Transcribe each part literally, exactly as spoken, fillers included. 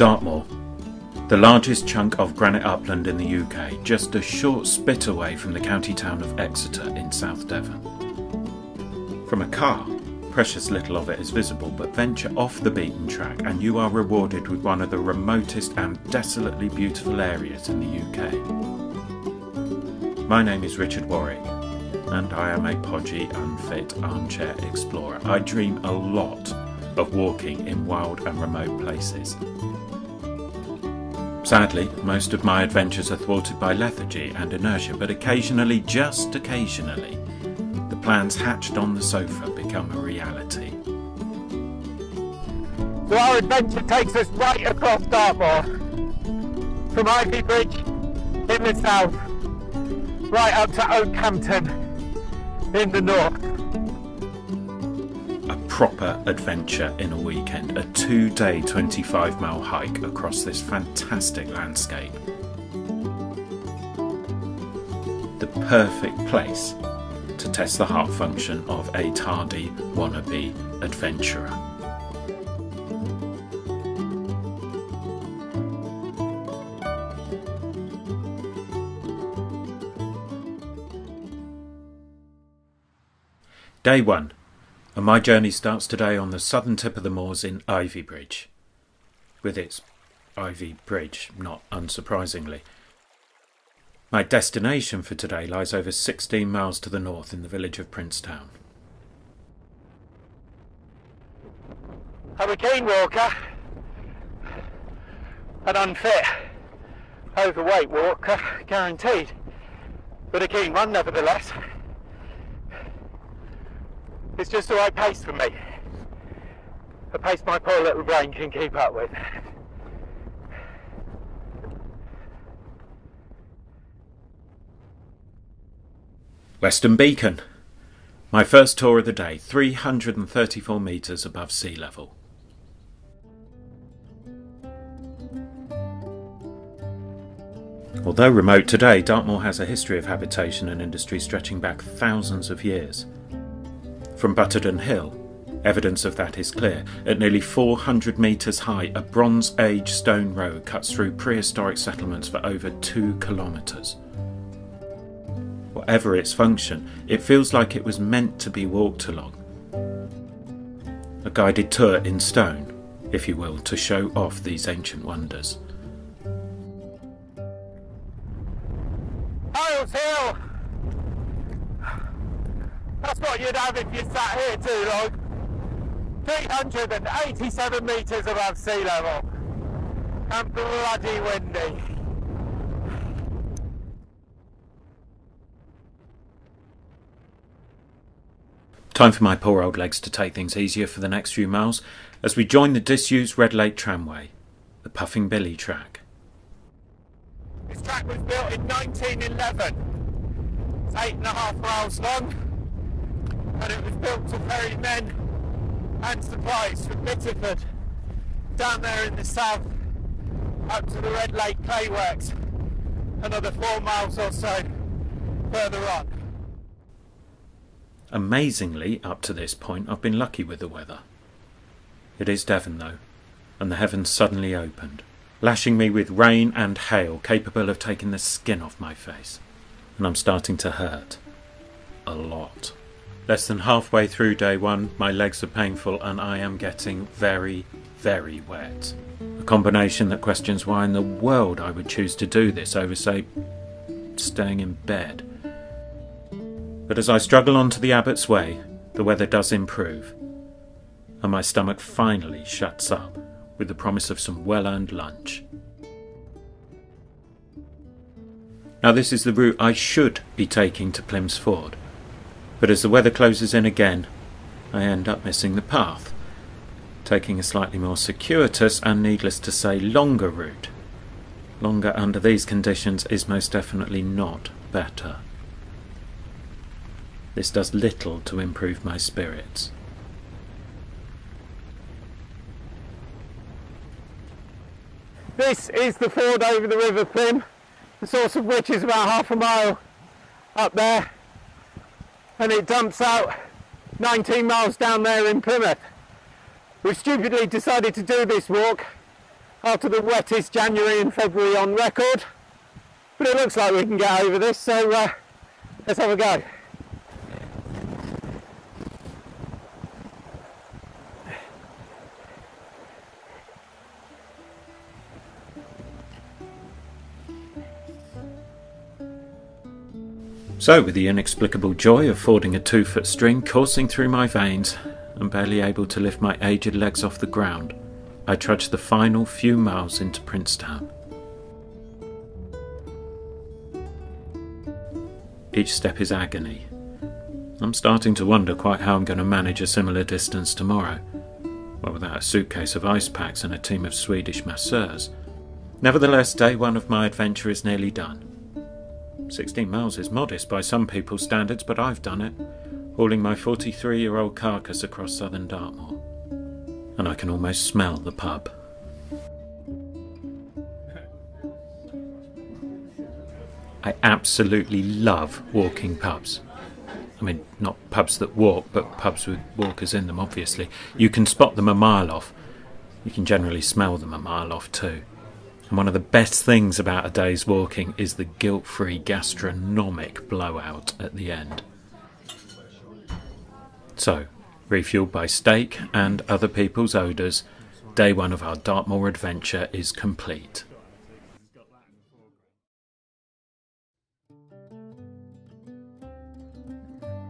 Dartmoor, the largest chunk of granite upland in the U K, just a short spit away from the county town of Exeter in South Devon. From a car, precious little of it is visible, but venture off the beaten track and you are rewarded with one of the remotest and desolately beautiful areas in the U K. My name is Richard Warwick, and I am a podgy, unfit armchair explorer. I dream a lot of walking in wild and remote places. Sadly, most of my adventures are thwarted by lethargy and inertia, but occasionally, just occasionally, the plans hatched on the sofa become a reality. So our adventure takes us right across Dartmoor, from Ivybridge in the south, right up to Oakhampton in the north. Proper adventure in a weekend, a two-day twenty-five mile hike across this fantastic landscape. The perfect place to test the heart function of a tardy wannabe adventurer. Day one. And my journey starts today on the southern tip of the moors in Ivybridge, with its Ivy Bridge, not unsurprisingly. My destination for today lies over sixteen miles to the north in the village of Princetown. I'm a keen walker, an unfit, overweight walker, guaranteed, but a keen one nevertheless. It's just the right pace for me, a pace my poor little brain can keep up with. Western Beacon, my first tour of the day, three hundred thirty-four metres above sea level. Although remote today, Dartmoor has a history of habitation and industry stretching back thousands of years. From Butterdon Hill, evidence of that is clear. At nearly four hundred metres high, a Bronze Age stone road cuts through prehistoric settlements for over two kilometres. Whatever its function, it feels like it was meant to be walked along. A guided tour in stone, if you will, to show off these ancient wonders. That's what you'd have if you sat here too long. three hundred eighty-seven metres above sea level. And bloody windy. Time for my poor old legs to take things easier for the next few miles as we join the disused Red Lake Tramway, the Puffing Billy track. This track was built in nineteen eleven. It's eight and a half miles long. And it was built to ferry men and supplies from Bitterford down there in the south up to the Red Lake Clayworks, another four miles or so further on. Amazingly, up to this point, I've been lucky with the weather. It is Devon though, and the heavens suddenly opened, lashing me with rain and hail capable of taking the skin off my face, and I'm starting to hurt. A lot. Less than halfway through day one, my legs are painful and I am getting very, very wet. A combination that questions why in the world I would choose to do this over, say, staying in bed. But as I struggle onto the Abbott's Way, the weather does improve, and my stomach finally shuts up with the promise of some well-earned lunch. Now this is the route I should be taking to Plym's Ford. But as the weather closes in again, I end up missing the path, taking a slightly more circuitous and, needless to say, longer route. Longer under these conditions is most definitely not better. This does little to improve my spirits. This is the ford over the River Plym, the source of which is about half a mile up there. And it dumps out nineteen miles down there in Plymouth. We stupidly decided to do this walk after the wettest January and February on record. But it looks like we can get over this, so uh, let's have a go. So, with the inexplicable joy of fording a two-foot stream coursing through my veins, and barely able to lift my aged legs off the ground, I trudged the final few miles into Princetown. Each step is agony. I'm starting to wonder quite how I'm going to manage a similar distance tomorrow, well, without a suitcase of ice packs and a team of Swedish masseurs. Nevertheless, day one of my adventure is nearly done. sixteen miles is modest by some people's standards, but I've done it, hauling my forty-three-year-old carcass across southern Dartmoor. And I can almost smell the pub. I absolutely love walking pubs. I mean, not pubs that walk, but pubs with walkers in them, obviously. You can spot them a mile off. You can generally smell them a mile off too. And one of the best things about a day's walking is the guilt-free gastronomic blowout at the end. So, refuelled by steak and other people's odours, day one of our Dartmoor adventure is complete.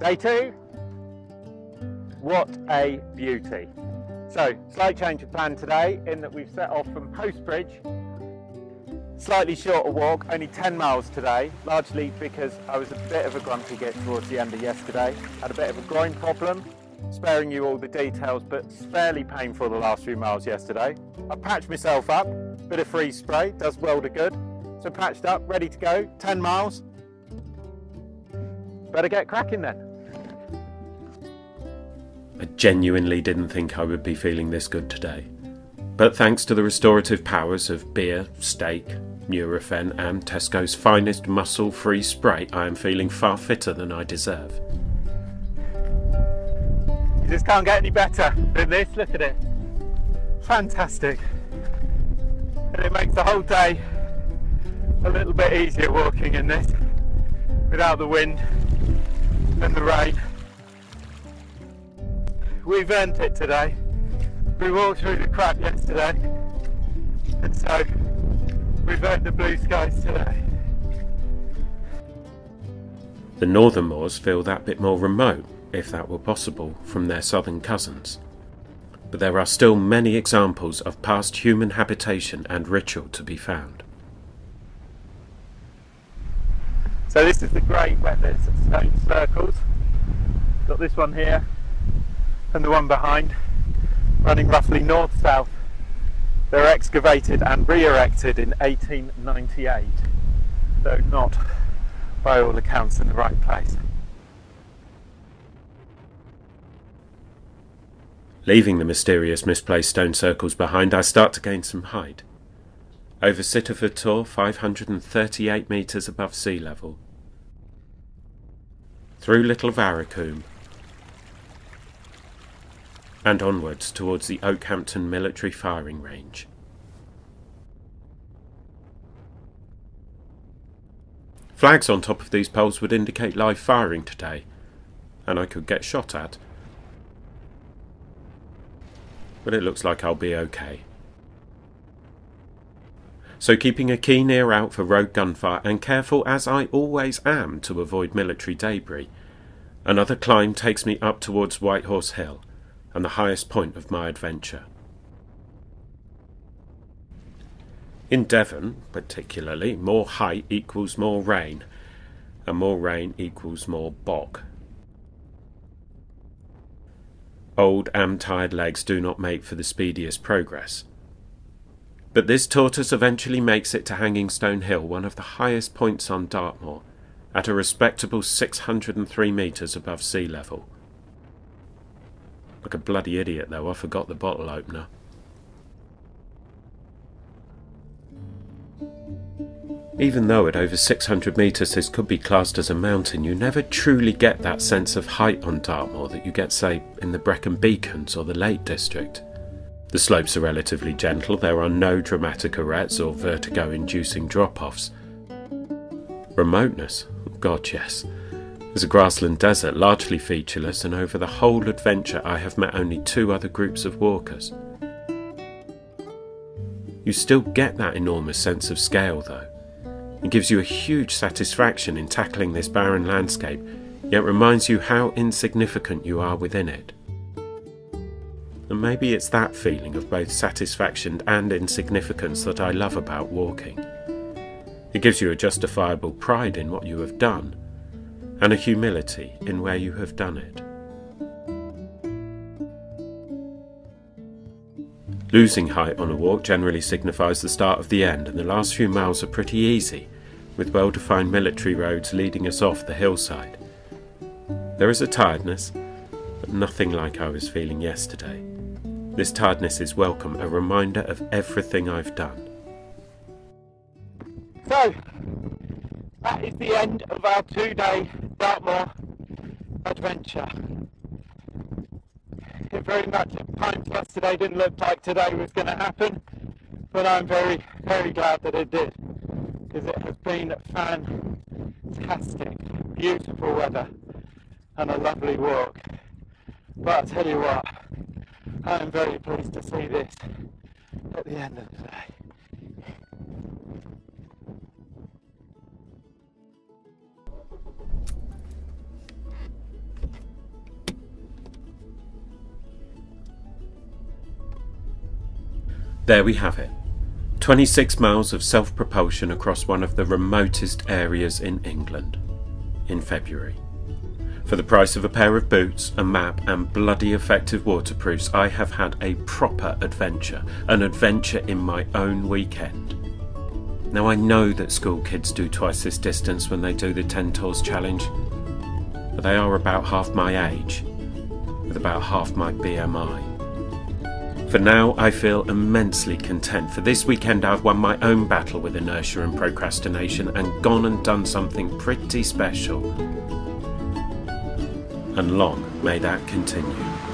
Day two, what a beauty. So, slight change of plan today in that we've set off from Postbridge. Slightly shorter walk, only ten miles today, largely because I was a bit of a grumpy git towards the end of yesterday. Had a bit of a groin problem, sparing you all the details, but it's fairly painful the last few miles yesterday. I patched myself up, bit of freeze spray, does well to good. So patched up, ready to go, ten miles. Better get cracking then. I genuinely didn't think I would be feeling this good today. But thanks to the restorative powers of beer, steak, Nurofen and Tesco's finest muscle-free spray, I am feeling far fitter than I deserve. You just can't get any better than this, look at it. Fantastic. And it makes the whole day a little bit easier walking in this, without the wind and the rain. We've earned it today. We walked through the crap yesterday, and so we've earned the blue skies today. The northern moors feel that bit more remote, if that were possible, from their southern cousins. But there are still many examples of past human habitation and ritual to be found. So this is the Grey Wethers stone circles. Got this one here and the one behind, running roughly north-south. They were excavated and re-erected in eighteen ninety-eight, though not, by all accounts, in the right place. Leaving the mysterious misplaced stone circles behind, I start to gain some height. Over Sittaford Tor, five hundred thirty-eight metres above sea level. Through Little Varracombe, and onwards towards the Oakhampton Military Firing Range. Flags on top of these poles would indicate live firing today, and I could get shot at. But it looks like I'll be okay. So keeping a keen ear out for road gunfire, and careful as I always am to avoid military debris, another climb takes me up towards Whitehorse Hill, and the highest point of my adventure. In Devon, particularly, more height equals more rain, and more rain equals more bog. Old and tired legs do not make for the speediest progress. But this tortoise eventually makes it to Hangingstone Hill, one of the highest points on Dartmoor, at a respectable six hundred three metres above sea level. Like a bloody idiot, though, I forgot the bottle opener. Even though at over six hundred metres this could be classed as a mountain, you never truly get that sense of height on Dartmoor that you get, say, in the Brecon Beacons or the Lake District. The slopes are relatively gentle, there are no dramatic arrests or vertigo-inducing drop-offs. Remoteness? God, yes. There's a grassland desert, largely featureless, and over the whole adventure I have met only two other groups of walkers. You still get that enormous sense of scale, though. It gives you a huge satisfaction in tackling this barren landscape, yet reminds you how insignificant you are within it. And maybe it's that feeling of both satisfaction and insignificance that I love about walking. It gives you a justifiable pride in what you have done, and a humility in where you have done it. Losing height on a walk generally signifies the start of the end, and the last few miles are pretty easy, with well-defined military roads leading us off the hillside. There is a tiredness, but nothing like I was feeling yesterday. This tiredness is welcome, a reminder of everything I've done. So, that is the end of our two-day Dartmoor adventure. It very much at times yesterday didn't look like today was going to happen, but I'm very, very glad that it did, because it has been fantastic, beautiful weather and a lovely walk. But I'll tell you what, I'm very pleased to see this at the end of the day. There we have it. twenty-six miles of self-propulsion across one of the remotest areas in England, in February. For the price of a pair of boots, a map, and bloody effective waterproofs, I have had a proper adventure, an adventure in my own weekend. Now I know that school kids do twice this distance when they do the Ten Tors challenge, but they are about half my age, with about half my B M I. For now, I feel immensely content. For this weekend, I've won my own battle with inertia and procrastination and gone and done something pretty special. And long may that continue.